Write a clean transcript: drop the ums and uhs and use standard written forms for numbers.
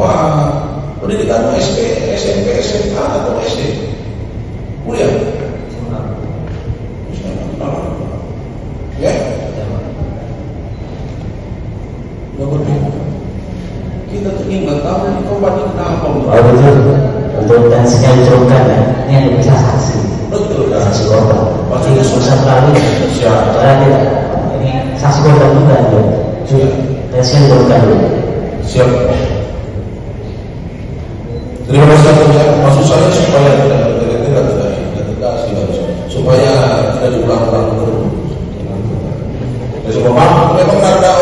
Wah, pendidikan SD, SMP, SMK atau SD, kuliah, ya, nggak berbeda. Kita tuh ingin tahu ini kompeten apa. Oh betul, betul dan sekali terungkap ya, ini ada prestasi. Betul, saksi korban. Maksudnya susah sekali, karena tidak ini saksi korban juga ya, dan sekali terungkap. Siap. Terima kasih. Maksud saya supaya tidak supaya tidak diulang-ulang terus. Semua memang karena